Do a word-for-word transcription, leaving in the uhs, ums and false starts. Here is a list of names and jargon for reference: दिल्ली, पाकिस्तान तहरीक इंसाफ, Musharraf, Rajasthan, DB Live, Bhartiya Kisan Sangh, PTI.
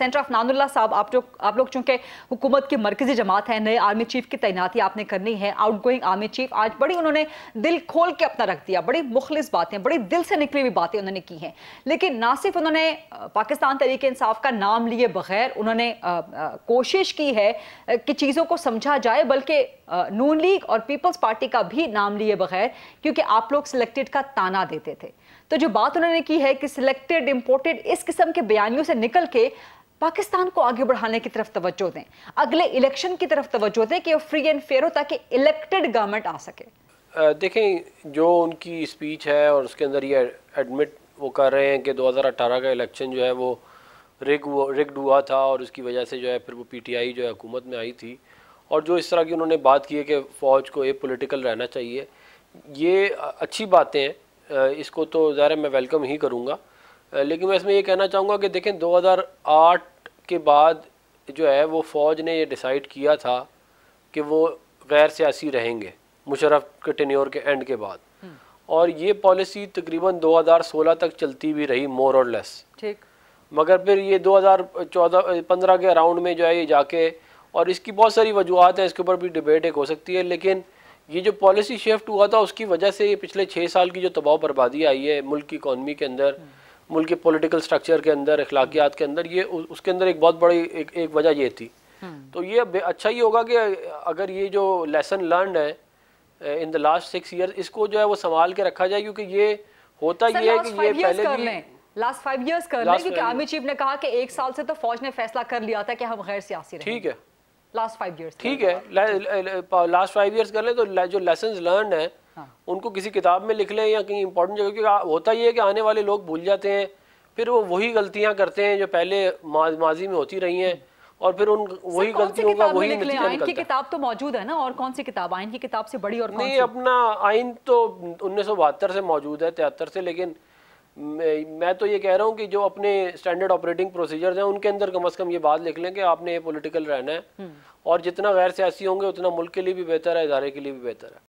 Centre of नानुल्लाह साहब, आप जो आप लोग चूंकि हुकूमत की मरकजी जमात है, नए आर्मी चीफ की तैनाती आपने करनी है, आउटगोइंग आर्मी चीफ, आज बड़ी उन्होंने दिल खोल के अपना रख दिया, बड़ी मुखलिस बातें, बड़ी दिल से निकली हुई बातें उन्होंने की हैं। लेकिन ना सिर्फ उन्होंने पाकिस्तान तहरीक इंसाफ का नाम लिए बगैर उन्होंने आ, आ, कोशिश की है कि चीज़ों को समझा जाए, बल्कि नून लीग और पीपल्स पार्टी का भी नाम लिए बगैर, क्योंकि आप लोग सिलेक्टेड का ताना देते थे। तो जो बात उन्होंने की है कि सिलेक्टेड, इंपोर्टेड, इस किस्म के बयानियों से निकल के पाकिस्तान को आगे बढ़ाने की तरफ तवज्जो दें, अगले इलेक्शन की तरफ तवज्जो दें कि वो फ्री एंड फेयर हो ताकि इलेक्टेड गवर्नमेंट आ सके। देखें, जो उनकी स्पीच है और उसके अंदर ये एडमिट वो कर रहे हैं कि दो हज़ार अठारह का इलेक्शन जो है वो रिग रिग्ड हुआ था और उसकी वजह से जो है फिर वो पीटीआई जो है हुकूमत में आई थी, और जो इस तरह की उन्होंने बात की है कि फ़ौज को ए पोलिटिकल रहना चाहिए, ये अच्छी बातें हैं, इसको तो ज़ाहिर मैं वेलकम ही करूँगा। लेकिन मैं इसमें ये कहना चाहूँगा कि देखें, दो हज़ार आठ के बाद जो है वो फ़ौज ने ये डिसाइड किया था कि वो गैर सियासी रहेंगे मुशर्रफ के टेन्योर के एंड के बाद, और ये पॉलिसी तकरीबन दो हज़ार सोलह तक चलती भी रही मोर और लेस, ठीक। मगर फिर ये दो हज़ार चौदह पंद्रह के अराउंड में जो है ये जाके, और इसकी बहुत सारी वजूहत हैं, इसके ऊपर भी डिबेट एक हो सकती है, लेकिन ये जो पॉलिसी शिफ्ट हुआ था उसकी वजह से ये पिछले छः साल की जो तबाह बर्बादी आई है मुल्क की इकॉनमी के अंदर, मुल्क के पॉलिटिकल स्ट्रक्चर के अंदर, अखलाकियात के अंदर, ये उसके अंदर एक बहुत बड़ी एक एक वजह ये थी। तो ये अच्छा ही होगा कि अगर ये जो लेसन लर्न है in the last six year, इसको जो है वो संभाल के रखा जाए, क्योंकि ये होता ही है कि ये पहले भी लास्ट फाइव ईयर्स कर लें, क्योंकि आर्मी चीफ ने कहा कि एक साल से तो फौज ने फैसला कर लिया था कि हम गैर सियासी रहेंगे, ठीक है, लास्ट फाइव ईयर्स, ठीक है, लास्ट फाइव ईयर्स कर लें। तो जो लेसन लर्न है उनको किसी किताब में लिख लें या कहीं इंपॉर्टेंट जगह, क्योंकि होता ही है कि आने वाले लोग भूल जाते हैं, फिर वो वही गलतियां करते हैं जो पहले माजी में होती रही हैं, और फिर उन वही गलतियों का वही नतीजा निकलता है। किताब तो मौजूद है ना, और कौन सी किताब, आइन की किताब से बड़ी और नहीं, अपना आइन तो उन्नीस सौ बहत्तर से मौजूद है, तिहत्तर से। लेकिन मैं तो ये कह रहा हूँ कि जो अपने स्टैंडर्ड ऑपरेटिंग प्रोसीजर्स हैं उनके अंदर कम अज़ कम ये बात लिख लें कि आपने ये पॉलिटिकल रहना है, और जितना गैर सियासी होंगे उतना मुल्क के लिए भी बेहतर है, इदारे के लिए भी बेहतर है।